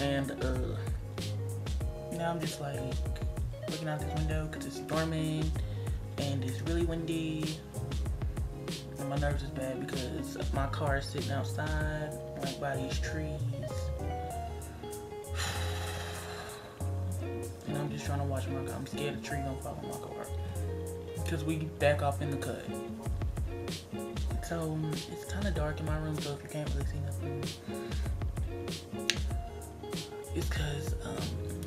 And now I'm just like looking out this window because it's storming and it's really windy. And my nerves is bad because my car is sitting outside, like by these trees. And I'm just trying to watch my car. I'm scared the tree gonna fall on my car. Cause we back off in the cut. So it's kind of dark in my room, so if you can't really see nothing, it's cause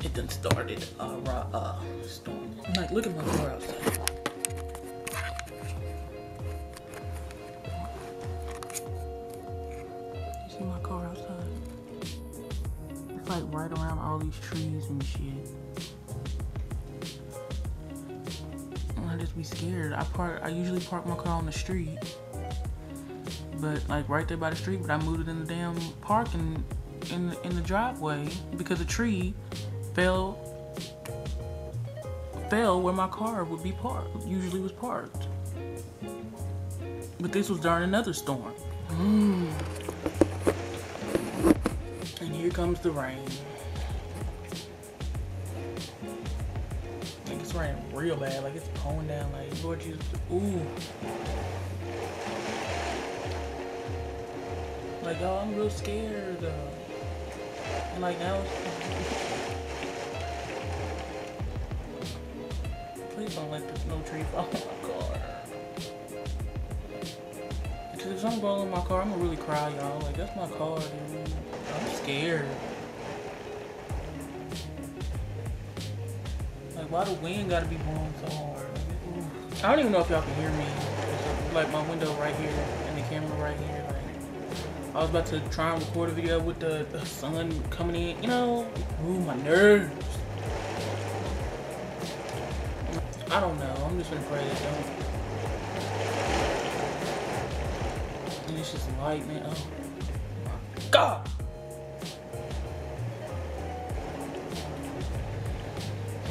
it done started a storm. I'm like, look at my car outside. You see my car outside? It's like right around all these trees and shit. I just be scared. I usually park my car on the street, but like right there by the street. But I moved it in the damn parking in the driveway because a tree fell where my car would be parked. Usually was parked, but this was during another storm. And here comes the rain. Rain real bad, like it's pouring down, like Lord Jesus. Ooh, like y'all, I'm real scared. And like now, please don't let this no tree fall on my car. Because if something falls on my car, I'm gonna really cry, y'all. Like that's my car, dude. I'm scared. Why the wind gotta be blowing so hard? I don't even know if y'all can hear me. It's like my window right here and the camera right here. Like, I was about to try and record a video with the sun coming in. You know, ooh, my nerves. I don't know. I'm just gonna pray that don't. And it's just lightning. Oh my God.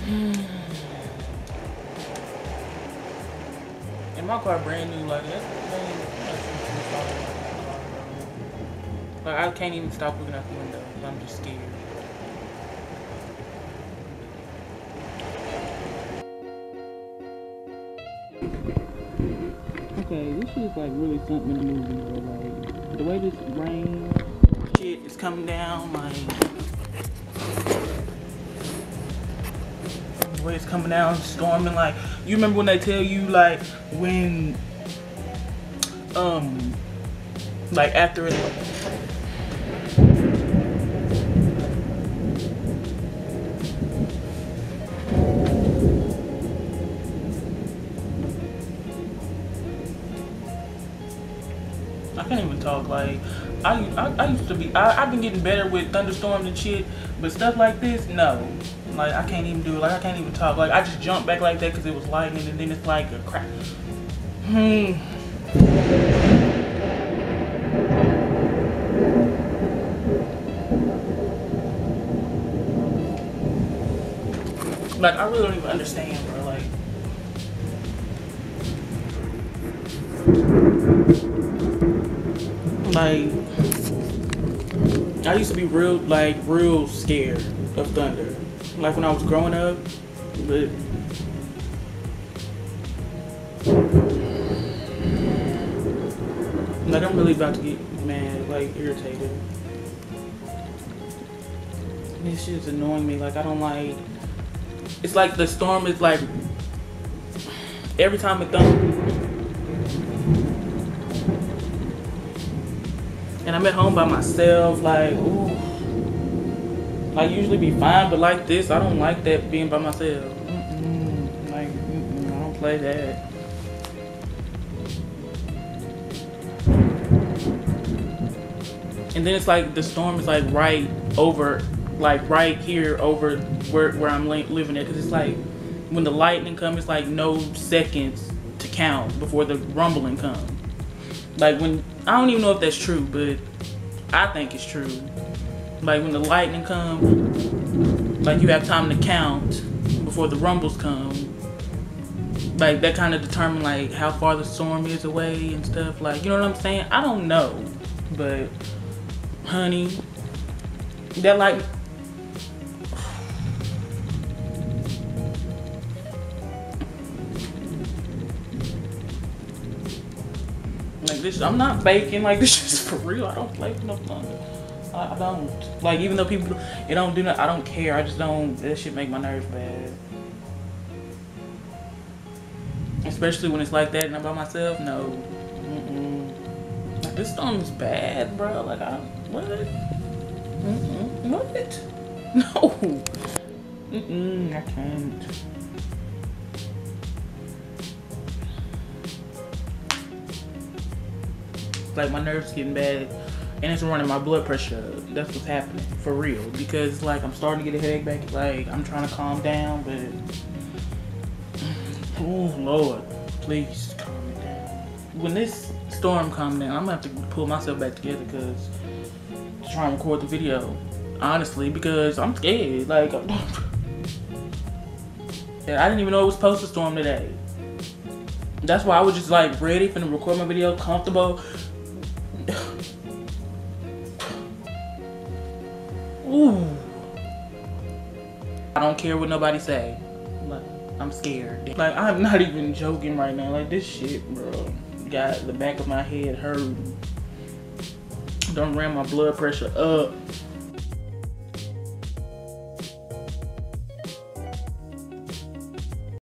And my car brand new, like that's the thing. Like I can't even stop looking out the window because I'm just scared. Okay, this is like really something in the movie, but like the way this rain shit is coming down, like, where it's coming down, storming, like, you remember when they tell you, like, when, like, after it, I can't even talk, like, I used to be, I've been getting better with thunderstorms and shit, but stuff like this, no. Like, I can't even do it. Like, I can't even talk. Like, I just jumped back like that because it was lightning, and then it's like a crap. Like, I really don't even understand, bro. Like, I used to be real scared of thunder. Like when I was growing up, but like I'm really about to get mad, like irritated. This shit is annoying me. Like I don't like. It's like the storm is like every time it thunders. And I'm at home by myself, like ooh. I usually be fine, but like this, I don't like that being by myself. Like, I don't play that. And then it's like the storm is like right over, like right here over where I'm living at. Cause it's like when the lightning comes, it's like no seconds to count before the rumbling comes. Like when, I don't even know if that's true, but I think it's true. Like when the lightning comes, like you have time to count before the rumbles come. Like that kind of determines like how far the storm is away and stuff. Like, you know what I'm saying? I don't know, but honey, that like bitch. I'm not baking. Like, this is for real. I don't bake no fun. I don't. Like, even though people do, it don't do nothing, I don't care. I just don't. That shit make my nerves bad. Especially when it's like that and I'm by myself. No. Mm-mm. Like, this song is bad, bro. Like, I. What? Mm-mm. What? No. Mm-mm. I can't. Like, my nerves getting bad and it's running my blood pressure up. That's what's happening for real, because like I'm starting to get a headache back. Like, I'm trying to calm down, but oh Lord, please calm me down. When this storm calms down, I'm gonna have to pull myself back together because to try and record the video, honestly, because I'm scared. Like, I'm I didn't even know it was supposed to storm today. That's why I was just like ready for to record my video, comfortable. Ooh. I don't care what nobody say. Like, I'm scared. Like, I'm not even joking right now. Like, this shit, bro, got the back of my head hurting. Done ran my blood pressure up.